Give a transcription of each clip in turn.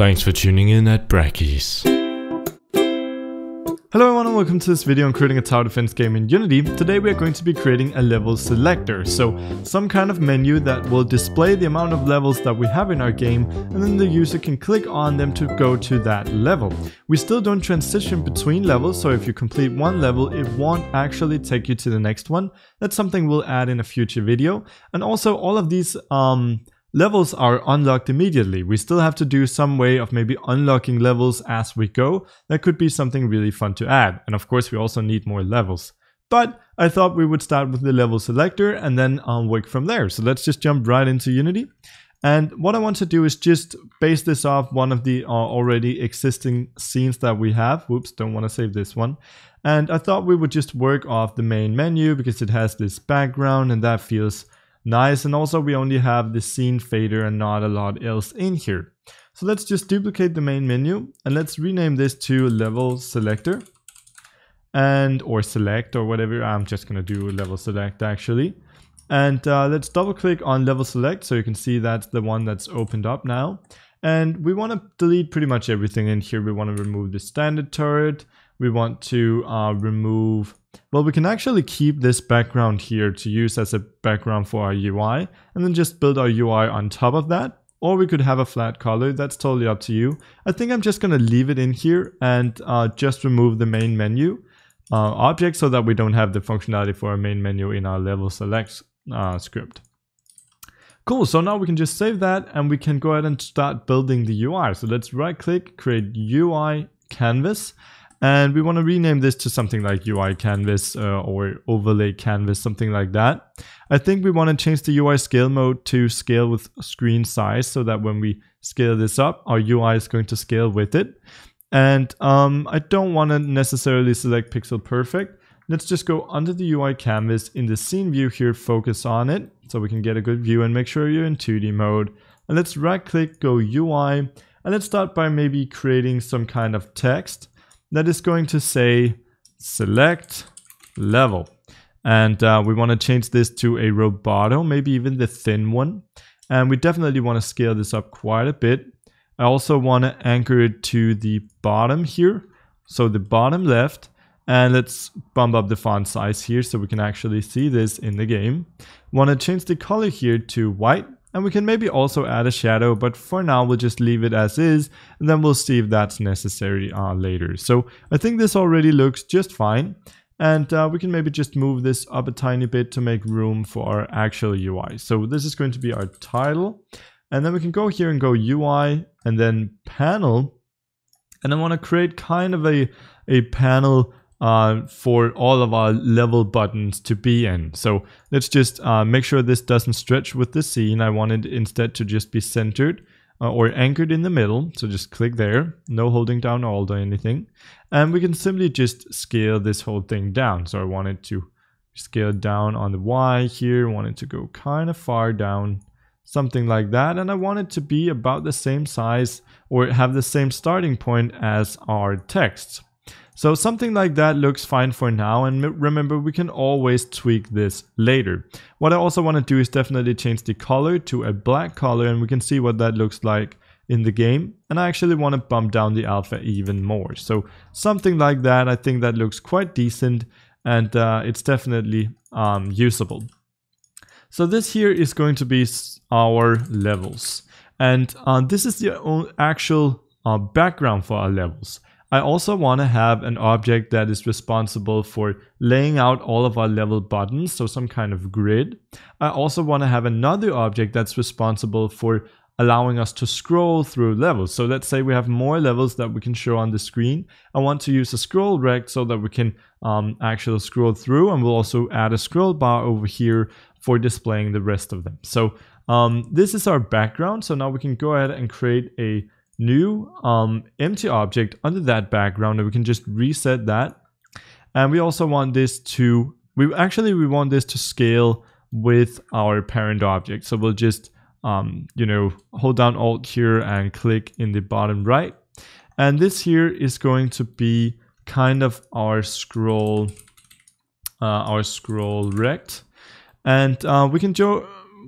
Thanks for tuning in at Brackeys. Hello everyone and welcome to this video on creating a tower defense game in Unity. Today we are going to be creating a level selector, so some kind of menu that will display the amount of levels that we have in our game, and then the user can click on them to go to that level. We still don't transition between levels, so if you complete one level it won't actually take you to the next one. That's something we'll add in a future video. And also all of these levels are unlocked immediately. We still have to do some way of maybe unlocking levels as we go. That could be something really fun to add. And of course we also need more levels. But I thought we would start with the level selector and then work from there. So let's just jump right into Unity. And what I want to do is just base this off one of the already existing scenes that we have. Whoops, don't want to save this one. And I thought we would just work off the main menu because it has this background and that feels nice, and also we only have the scene fader and not a lot else in here. So let's just duplicate the main menu and let's rename this to level selector and or select or whatever. I'm just gonna do level select actually. And let's double click on level select so you can see that's the one that's opened up now. And we want to delete pretty much everything in here. We want to remove the standard turret. We want to remove, well, we can actually keep this background here to use as a background for our UI and then just build our UI on top of that. Or we could have a flat color. That's totally up to you. I think I'm just going to leave it in here and just remove the main menu object so that we don't have the functionality for our main menu in our level select script. Cool, so now we can just save that and we can go ahead and start building the UI. So let's right click, create UI canvas. And we want to rename this to something like UI canvas or overlay canvas, something like that. I think we want to change the UI scale mode to scale with screen size so that when we scale this up, our UI is going to scale with it. And I don't want to necessarily select pixel perfect. Let's just go under the UI canvas in the scene view here, focus on it so we can get a good view and make sure you're in 2D mode. And let's right click, go UI. And let's start by maybe creating some kind of text that is going to say select level. And we want to change this to a Roboto, maybe even the thin one. And we definitely want to scale this up quite a bit. I also want to anchor it to the bottom here. So the bottom left. And let's bump up the font size here so we can actually see this in the game. Want to change the color here to white. And we can maybe also add a shadow, but for now we'll just leave it as is, and then we'll see if that's necessary later. So I think this already looks just fine, and we can maybe just move this up a tiny bit to make room for our actual UI. So this is going to be our title, and then we can go here and go UI, and then panel, and I want to create kind of a panel for all of our level buttons to be in. So let's just make sure this doesn't stretch with the scene. I want it instead to just be centered or anchored in the middle. So just click there, no holding down Alt or anything. And we can simply just scale this whole thing down. So I want it to scale down on the Y here, I want it to go kind of far down, something like that. And I want it to be about the same size or have the same starting point as our text. So something like that looks fine for now, and remember we can always tweak this later. What I also want to do is definitely change the color to a black color, and we can see what that looks like in the game. And I actually want to bump down the alpha even more. So something like that, I think that looks quite decent, and it's definitely usable. So this here is going to be our levels, and this is the actual background for our levels. I also want to have an object that is responsible for laying out all of our level buttons, so some kind of grid. I also want to have another object that's responsible for allowing us to scroll through levels. So let's say we have more levels that we can show on the screen. I want to use a scroll rect so that we can actually scroll through, and we'll also add a scroll bar over here for displaying the rest of them. So this is our background. So now we can go ahead and create a new empty object under that background, and we can just reset that. And we also want this to, we want this to scale with our parent object. So we'll just, you know, hold down Alt here and click in the bottom right. And this here is going to be kind of our scroll rect. And we can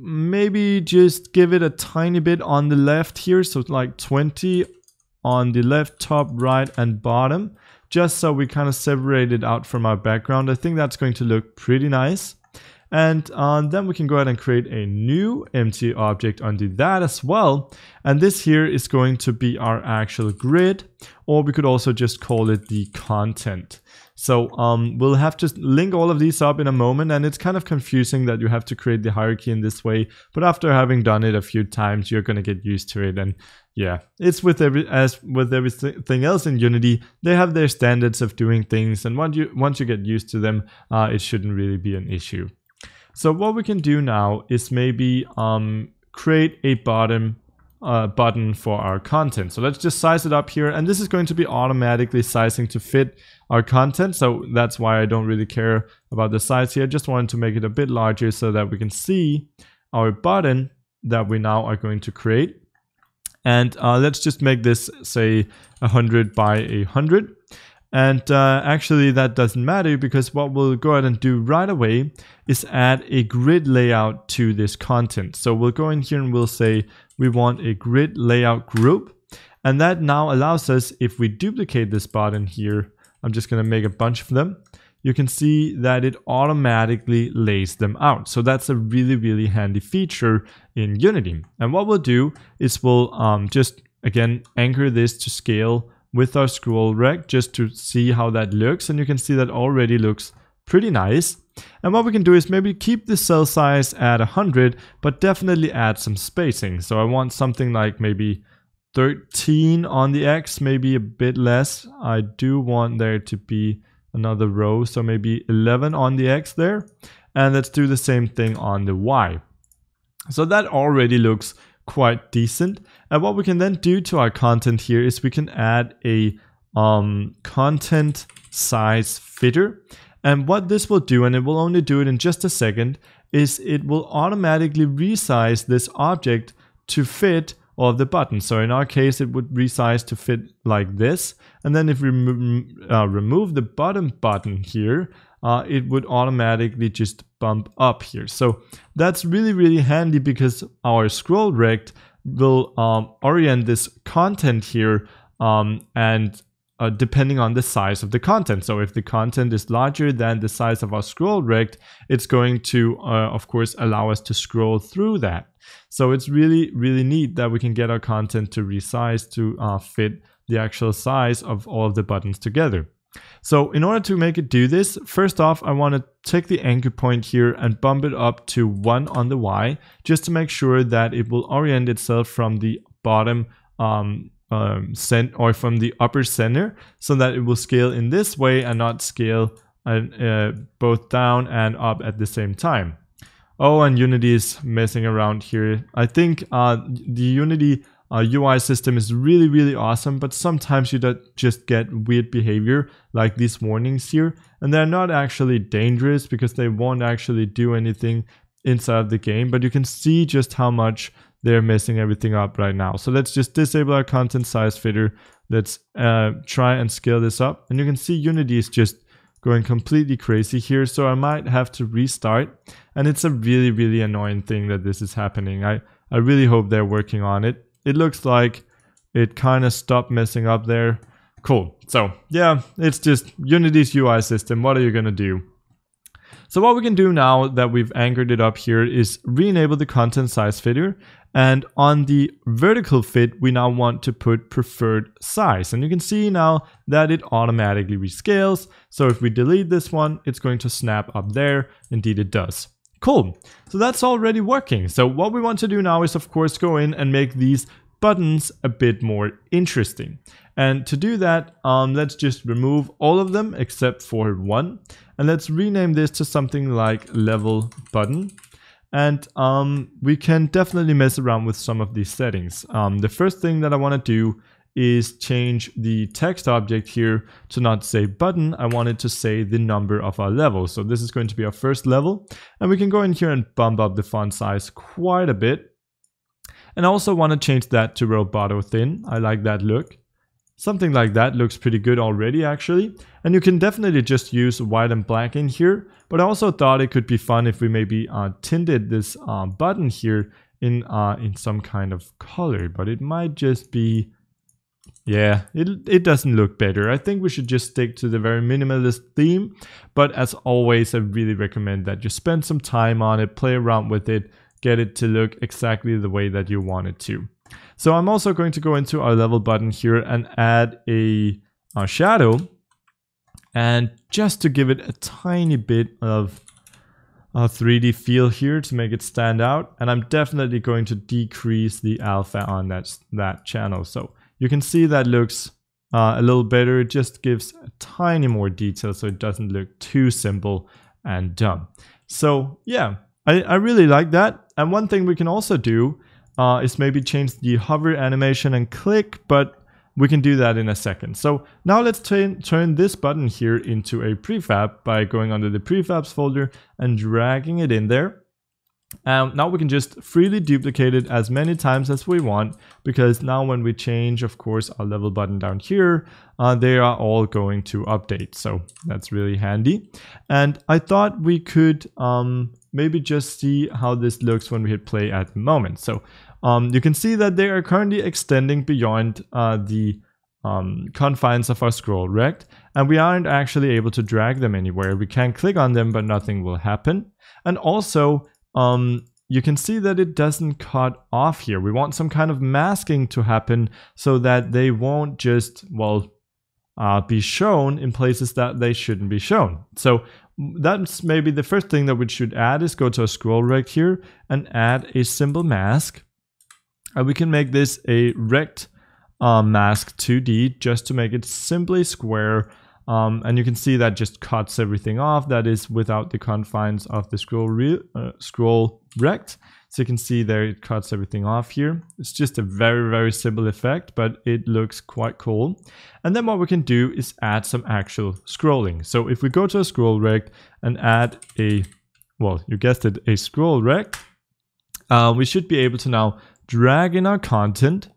maybe just give it a tiny bit on the left here, so like 20 on the left, top, right, and bottom, just so we kind of separate it out from our background. I think that's going to look pretty nice. And then we can go ahead and create a new empty object under that as well. And this here is going to be our actual grid, or we could also just call it the content. So we'll have to link all of these up in a moment, and it's kind of confusing that you have to create the hierarchy in this way. But after having done it a few times, you're going to get used to it. And yeah, it's as with everything else in Unity, they have their standards of doing things. And once you get used to them, it shouldn't really be an issue. So what we can do now is maybe create a button for our content. So let's just size it up here, and this is going to be automatically sizing to fit our content. So that's why I don't really care about the size here. I just wanted to make it a bit larger so that we can see our button that we now are going to create. And let's just make this, say, 100 by 100. And actually that doesn't matter, because what we'll go ahead and do right away is add a grid layout to this content. So we'll go in here and we'll say we want a grid layout group. And that now allows us, if we duplicate this button here, I'm just going to make a bunch of them. You can see that it automatically lays them out. So that's a really, really handy feature in Unity. And what we'll do is we'll just, again, anchor this to scale with our scroll rect just to see how that looks. And you can see that already looks pretty nice. And what we can do is maybe keep the cell size at 100, but definitely add some spacing. So I want something like maybe 13 on the X, maybe a bit less. I do want there to be another row, so maybe 11 on the X there. And let's do the same thing on the Y. So that already looks quite decent. And what we can then do to our content here is we can add a content size fitter. And what this will do, and it will only do it in just a second, is it will automatically resize this object to fit all of the buttons. So in our case, it would resize to fit like this. And then if we remove the bottom button here, it would automatically just bump up here. So that's really, really handy, because our scroll rect will orient this content here and depending on the size of the content. So if the content is larger than the size of our scroll rect, it's going to, of course, allow us to scroll through that. So it's really, really neat that we can get our content to resize to fit the actual size of all of the buttons together. So in order to make it do this, first off, I want to take the anchor point here and bump it up to 1 on the Y, just to make sure that it will orient itself from the bottom or from the upper center, so that it will scale in this way and not scale both down and up at the same time. Oh, and Unity is messing around here. I think the Unity UI system is really, really awesome, but sometimes you just get weird behavior like these warnings here, and they're not actually dangerous because they won't actually do anything inside of the game, but you can see just how much they're messing everything up right now. So let's just disable our content size fitter. Let's try and scale this up, and you can see Unity is just going completely crazy here, so I might have to restart, and it's a really, really annoying thing that this is happening. I really hope they're working on it. It looks like it kind of stopped messing up there. Cool. So yeah, it's just Unity's UI system. What are you going to do? So what we can do now that we've anchored it up here is re-enable the content size fitter. And on the vertical fit, we now want to put preferred size. And you can see now that it automatically rescales. So if we delete this one, it's going to snap up there. Indeed, it does. Cool. So that's already working. So what we want to do now is, of course, go in and make these buttons a bit more interesting. And to do that, let's just remove all of them except for one. And let's rename this to something like level button. And we can definitely mess around with some of these settings. The first thing that I want to do is change the text object here to not say button. I want it to say the number of our level. So this is going to be our first level. And we can go in here and bump up the font size quite a bit. And I also want to change that to Roboto Thin. I like that look. Something like that looks pretty good already, actually. And you can definitely just use white and black in here. But I also thought it could be fun if we maybe tinted this button here in some kind of color. But it might just be Yeah, it doesn't look better. I think we should just stick to the very minimalist theme. But as always, I really recommend that you spend some time on it, play around with it, get it to look exactly the way that you want it to. So I'm also going to go into our level button here and add our shadow. And just to give it a tiny bit of a 3D feel here to make it stand out. And I'm definitely going to decrease the alpha on that channel. So you can see that looks a little better. It just gives a tiny more detail so it doesn't look too simple and dumb. So yeah, I really like that. And one thing we can also do is maybe change the hover animation and click, but we can do that in a second. So now let's turn this button here into a prefab by going under the prefabs folder and dragging it in there. Now we can just freely duplicate it as many times as we want, because now when we change, of course, our level button down here, they are all going to update. So that's really handy. And I thought we could maybe just see how this looks when we hit play at the moment. So you can see that they are currently extending beyond the confines of our scroll rect, and we aren't actually able to drag them anywhere. We can click on them, but nothing will happen. And also, you can see that it doesn't cut off here. We want some kind of masking to happen so that they won't just, well, be shown in places that they shouldn't be shown. So that's maybe the first thing that we should add is go to our scroll rect here and add a simple mask. And we can make this a rect mask 2D just to make it simply square. And you can see that just cuts everything off that is without the confines of the scroll rect. So you can see there it cuts everything off here. It's just a very, very simple effect, but it looks quite cool. And then what we can do is add some actual scrolling. So if we go to a scroll rect and add a, well, you guessed it, a scroll rect, we should be able to now drag in our content.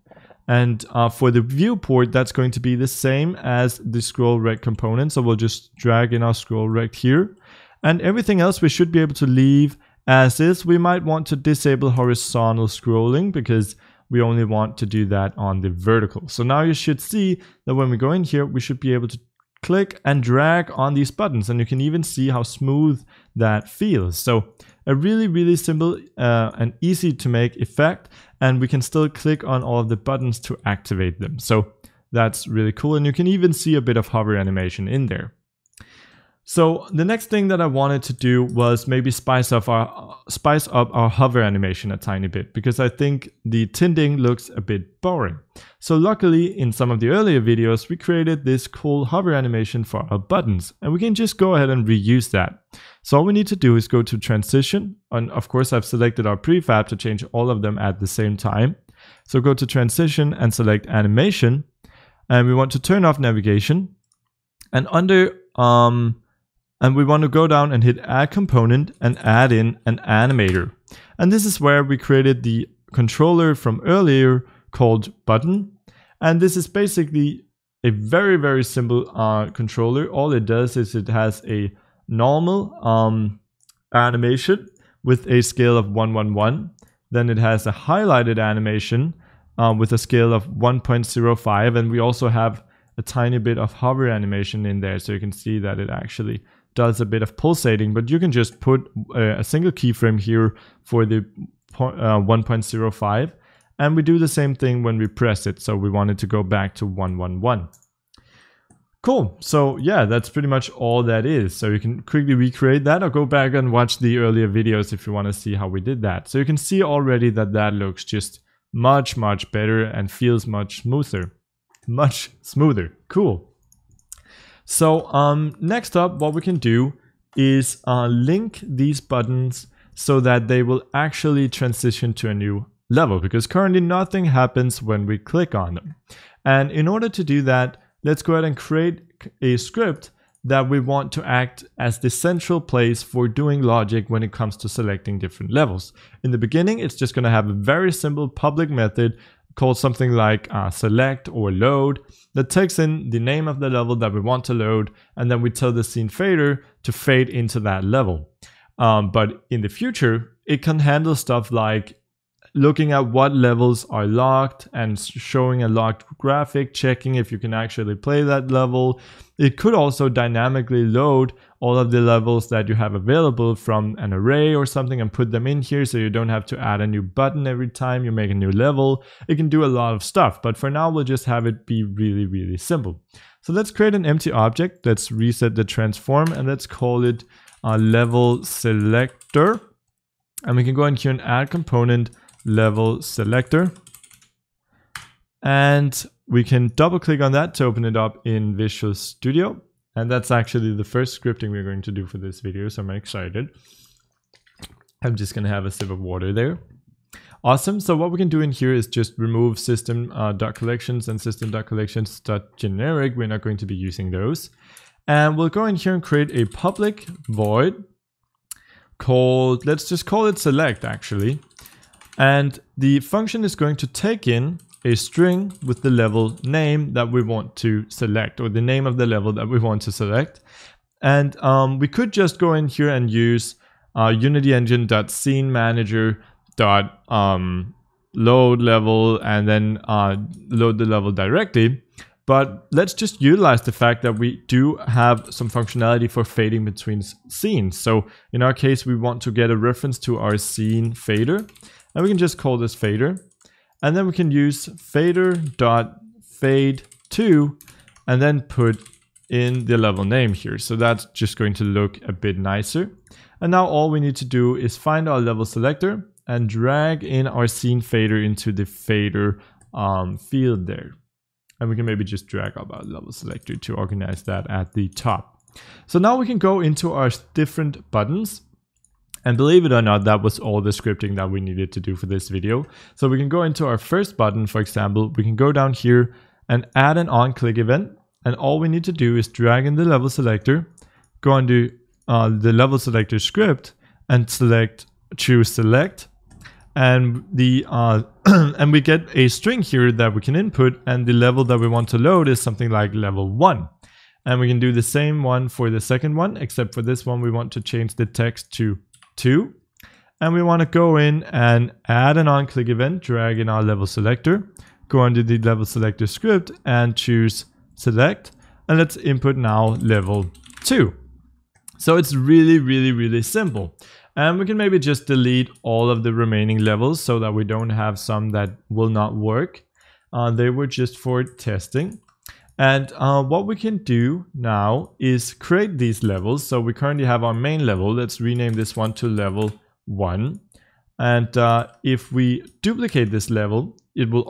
And for the viewport, that's going to be the same as the scroll rect component. So we'll just drag in our scroll rect here. And everything else we should be able to leave as is. We might want to disable horizontal scrolling because we only want to do that on the vertical. So now you should see that when we go in here, we should be able to click and drag on these buttons. And you can even see how smooth that feels. So a really, really simple and easy to make effect. And we can still click on all of the buttons to activate them. So that's really cool. And you can even see a bit of hover animation in there. So the next thing that I wanted to do was maybe spice up our hover animation a tiny bit, because I think the tinting looks a bit boring. So luckily in some of the earlier videos, we created this cool hover animation for our buttons, and we can just go ahead and reuse that. So all we need to do is go to transition. And of course I've selected our prefab to change all of them at the same time. So go to transition and select animation, and we want to turn off navigation, and under, and we want to go down and hit add component and add in an animator. And this is where we created the controller from earlier called button. And this is basically a very, very simple controller. All it does is it has a normal animation with a scale of 111. Then it has a highlighted animation with a scale of 1.05. And we also have a tiny bit of hover animation in there. So you can see that it actually does a bit of pulsating, but you can just put a single keyframe here for the 1.05. And we do the same thing when we press it. So we wanted to go back to 111. Cool. So yeah, that's pretty much all that is. So you can quickly recreate that or go back and watch the earlier videos if you want to see how we did that. So you can see already that that looks just much, much better and feels much smoother. Cool. So next up, what we can do is link these buttons so that they will actually transition to a new level, because currently nothing happens when we click on them. And in order to do that, let's go ahead and create a script that we want to act as the central place for doing logic when it comes to selecting different levels. In the beginning, it's just going to have a very simple public method called something like select or load that takes in the name of the level that we want to load, and then we tell the scene fader to fade into that level. But in the future, it can handle stuff like looking at what levels are locked and showing a locked graphic, checking if you can actually play that level. It could also dynamically load all of the levels that you have available from an array or something and put them in here, so you don't have to add a new button every time you make a new level. It can do a lot of stuff, but for now we'll just have it be really, really simple. So let's create an empty object. Let's reset the transform and let's call it a level selector. And we can go in here and add component level selector. And we can double click on that to open it up in Visual Studio. And that's actually the first scripting we're going to do for this video, so I'm excited. I'm just gonna have a sip of water there. Awesome, so what we can do in here is just remove system.collections and system.collections.generic. We're not going to be using those. And we'll go in here and create a public void called, let's just call it select actually. And the function is going to take in a string with the level name that we want to select, or the name of the level that we want to select. And we could just go in here and use Unity engine.sceneManager.load level and then load the level directly. But let's just utilize the fact that we do have some functionality for fading between scenes. So in our case, we want to get a reference to our scene fader, and we can just call this fader. And then we can use fader.fade2 and then put in the level name here. So that's just going to look a bit nicer. And now all we need to do is find our level selector and drag in our scene fader into the fader field there. And we can maybe just drag up our level selector to organize that at the top. So now we can go into our different buttons. And believe it or not, that was all the scripting that we needed to do for this video. So we can go into our first button, for example. We can go down here and add an on-click event. And all we need to do is drag in the level selector, go into the level selector script and choose select. And the and we get a string here that we can input, and the level that we want to load is something like level 1. And we can do the same one for the second one, except for this one we want to change the text to 2. And we want to go in and add an on-click event, drag in our level selector, go under the level selector script and choose select, and let's input now level 2. So it's really, really, really simple. And we can maybe just delete all of the remaining levels so that we don't have some that will not work. They were just for testing. And what we can do now is create these levels. So we currently have our main level. Let's rename this one to level 1. And if we duplicate this level, it will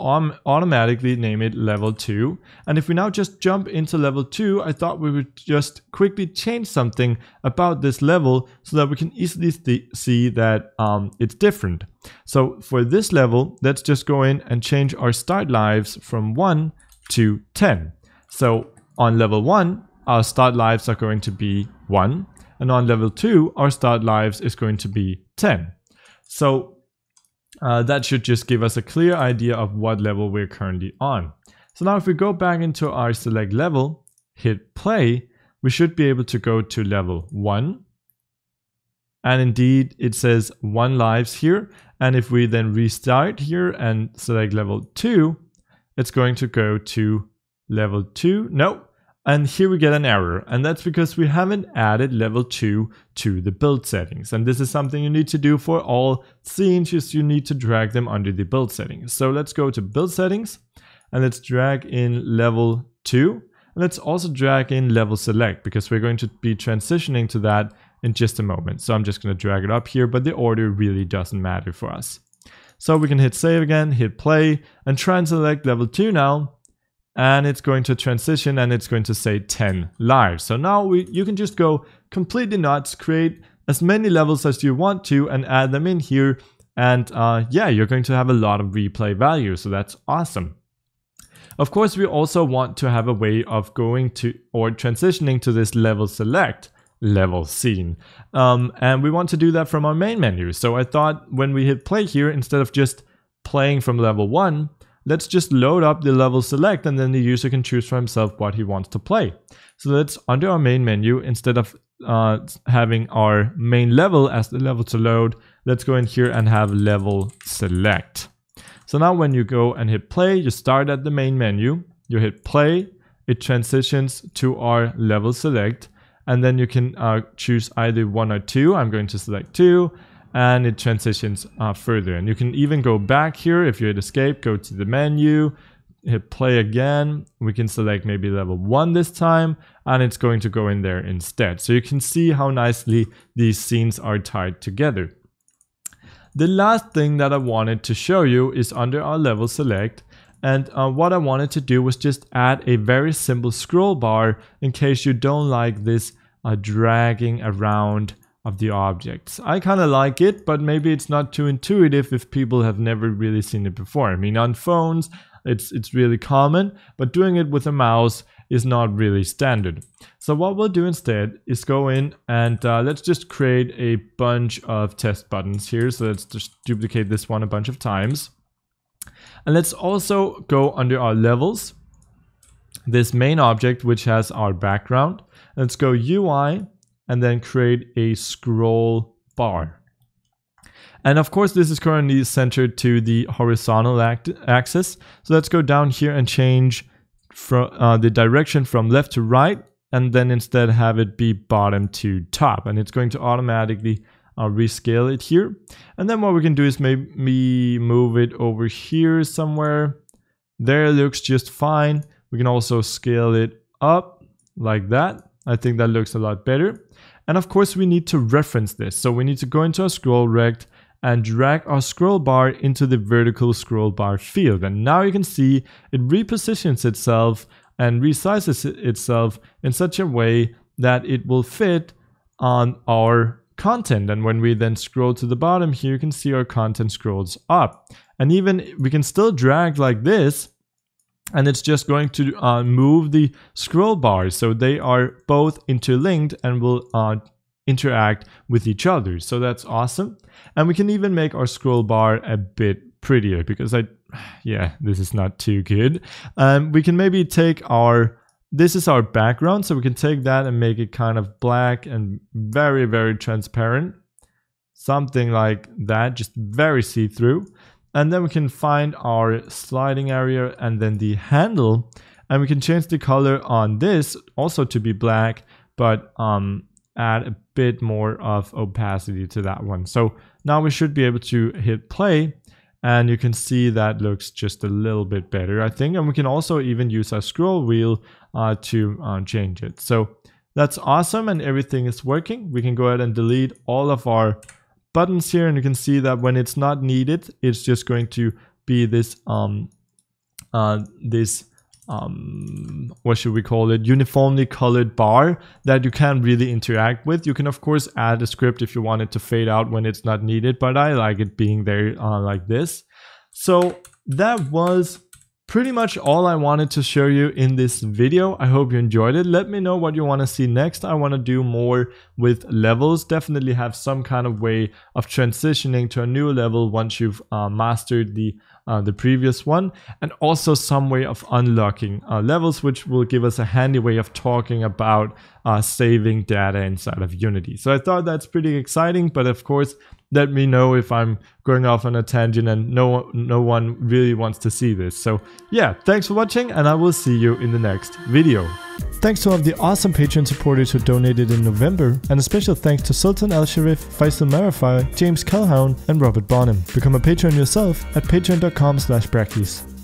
automatically name it level 2. And if we now just jump into level 2, I thought we would just quickly change something about this level so that we can easily see that it's different. So for this level, let's just go in and change our start lives from 1 to 10. So on level 1, our start lives are going to be 1. And on level 2, our start lives is going to be 10. So that should just give us a clear idea of what level we're currently on. So now if we go back into our select level, hit play, we should be able to go to level 1. And indeed, it says 1 lives here. And if we then restart here and select level 2, it's going to go to level 2. No. And here we get an error, and that's because we haven't added level 2 to the build settings. And this is something you need to do for all scenes, just you need to drag them under the build settings. So let's go to build settings and let's drag in level 2. And let's also drag in level select because we're going to be transitioning to that in just a moment. So I'm just going to drag it up here, but the order really doesn't matter for us. So we can hit save again, hit play and try and select level 2 now. And it's going to transition and it's going to say 10 lives. So now you can just go completely nuts, create as many levels as you want to and add them in here. And yeah, you're going to have a lot of replay value. So that's awesome. Of course, we also want to have a way of going to or transitioning to this level select level scene. And we want to do that from our main menu. So I thought when we hit play here, instead of just playing from level 1, let's just load up the level select and then the user can choose for himself what he wants to play. So let's under our main menu, instead of having our main level as the level to load, Let's go in here and have level select. So now when you go and hit play, you start at the main menu, you hit play, it transitions to our level select, and then you can choose either one or two. I'm going to select two, and it transitions further. And you can even go back here. If you hit escape, go to the menu, hit play again. We can select maybe level one this time, and it's going to go in there instead. So you can see how nicely these scenes are tied together. The last thing that I wanted to show you is under our level select. And what I wanted to do was just add a very simple scroll bar in case you don't like this dragging around of the objects. I kind of like it, but maybe it's not too intuitive if people have never really seen it before. I mean, on phones, it's really common, but doing it with a mouse is not really standard. So what we'll do instead is go in and let's just create a bunch of test buttons here. So let's just duplicate this one a bunch of times. And let's also go under our levels, this main object, which has our background. Let's go UI and then create a scroll bar. And of course, this is currently centered to the horizontal axis. So let's go down here and change from the direction from left to right, and then instead have it be bottom to top. And it's going to automatically I'll rescale it here. And then what we can do is maybe move it over here somewhere. There, it looks just fine. We can also scale it up like that. I think that looks a lot better. And of course, we need to reference this. So we need to go into our scroll rect and drag our scroll bar into the vertical scroll bar field. And now you can see it repositions itself and resizes itself in such a way that it will fit on our content. And when we then scroll to the bottom here, you can see our content scrolls up. And even we can still drag like this, and it's just going to move the scroll bars, so they are both interlinked and will interact with each other. So that's awesome. And we can even make our scroll bar a bit prettier, because this is not too good. We can maybe take our this is our background, so we can take that and make it kind of black and very, very transparent. Something like that, just very see-through. And then we can find our sliding area and then the handle. And we can change the color on this also to be black, but add a bit more of opacity to that one. So now we should be able to hit play. And you can see that looks just a little bit better, I think. And we can also even use our scroll wheel to change it. So that's awesome, and everything is working. We can go ahead and delete all of our buttons here. And you can see that when it's not needed, it's just going to be this, what should we call it, uniformly colored bar that you can't really interact with. You can of course add a script if you want it to fade out when it's not needed, but I like it being there like this. So that was pretty much all I wanted to show you in this video. I hope you enjoyed it. Let me know what you want to see next. I want to do more with levels. Definitely have some kind of way of transitioning to a new level once you've mastered the previous one. And also some way of unlocking levels, which will give us a handy way of talking about saving data inside of Unity. So I thought that's pretty exciting, but of course, let me know if I'm going off on a tangent and no one really wants to see this. So yeah, thanks for watching, and I will see you in the next video. Thanks to all of the awesome Patreon supporters who donated in November, and a special thanks to Sultan Al-Sharif, Faisal Marafai, James Calhoun, and Robert Bonham. Become a patron yourself at patreon.com/Brackeys.